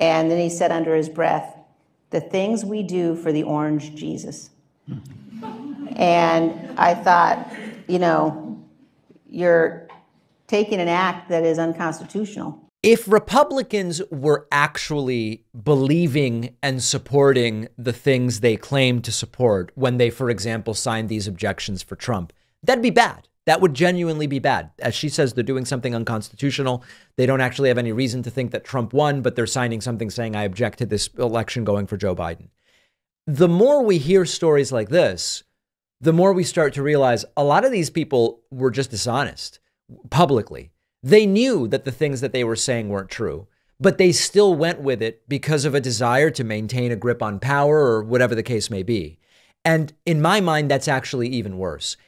And then he said under his breath, the things we do for the orange Jesus. And I thought, you know, you're taking an act that is unconstitutional. If Republicans were actually believing and supporting the things they claim to support when they, for example, signed these objections for Trump, that'd be bad. That would genuinely be bad. As she says, they're doing something unconstitutional. They don't actually have any reason to think that Trump won, but they're signing something saying, I object to this election going for Joe Biden. The more we hear stories like this, the more we start to realize a lot of these people were just dishonest publicly. They knew that the things that they were saying weren't true, but they still went with it because of a desire to maintain a grip on power or whatever the case may be. And in my mind, that's actually even worse.